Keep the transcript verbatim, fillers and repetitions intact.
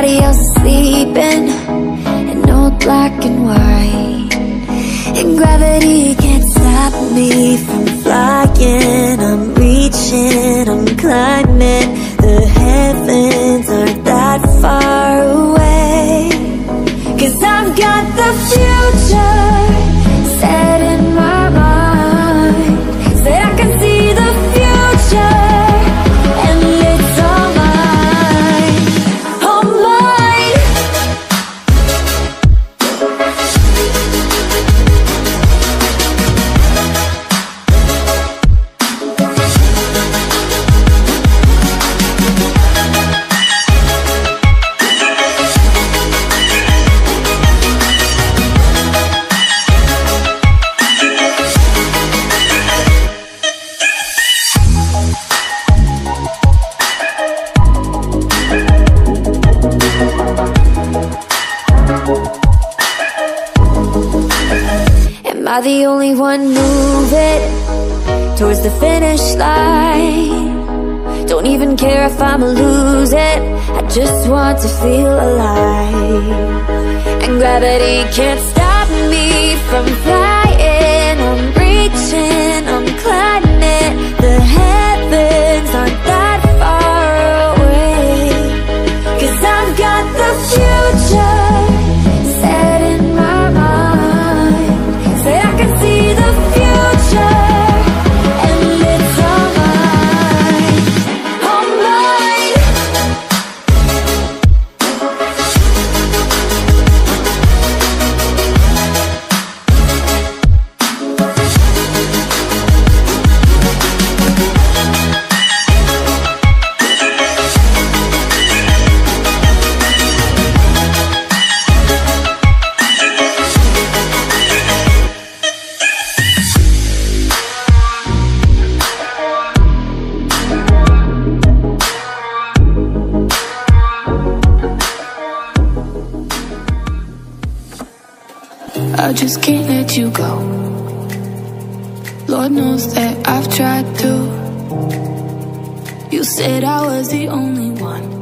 everybody else is sleeping, and no black and white, and gravity can't stop me from flying. I'm reaching, I'm climbing, the heavens aren't that far away, 'cause I've got the future set in my mind, so I can see the future. Am I the only one moving towards the finish line? Don't even care if I'ma lose it, I just want to feel alive. And gravity can't stop me from flying. I'm reaching, I'm climbing, the heavens aren't that far away, 'cause I've got the future set in my mind. I can see the future. I just can't let you go. Lord knows that I've tried to. You said I was the only one.